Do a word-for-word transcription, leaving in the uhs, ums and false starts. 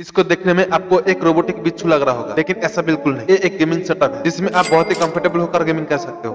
इसको देखने में आपको एक रोबोटिक बिच्छू लग रहा होगा, लेकिन ऐसा बिल्कुल नहीं। ये एक गेमिंग सेटअप है जिसमें आप बहुत ही कंफर्टेबल होकर गेमिंग कर सकते हो।